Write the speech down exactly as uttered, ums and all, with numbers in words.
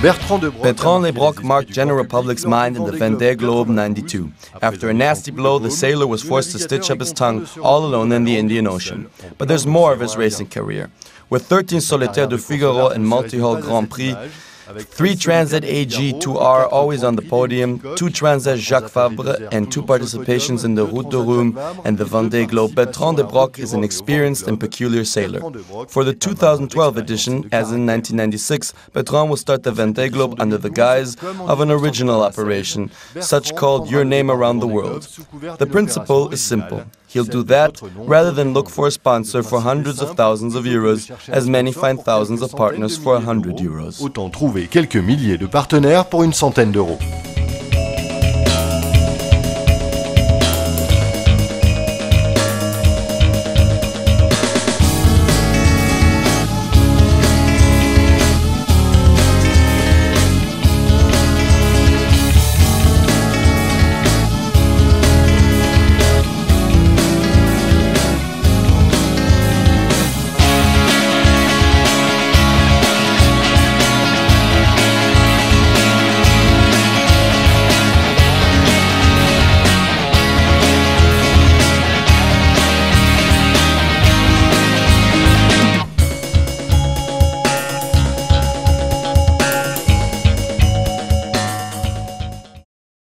Bertrand de Broc marked general public's mind in the Vendée Globe ninety-two. After a nasty blow, the sailor was forced to stitch up his tongue all alone in the Indian Ocean. But there's more of his racing career. With thirteen Solitaire de Figaro and multi-hull Grand Prix, three Transat A G two R always on the podium, two Transat Jacques-Fabre and two participations in the Route du Rhum and the Vendée Globe, Bertrand de Broc is an experienced and peculiar sailor. For the two thousand twelve edition, as in nineteen ninety-six, Bertrand will start the Vendée Globe under the guise of an original operation, such called Your Name Around the World. The principle is simple. He'll do that rather than look for a sponsor for hundreds of thousands of euros, as many find thousands of partners for a hundred euros. Quelques milliers de partenaires pour une centaine d'euros.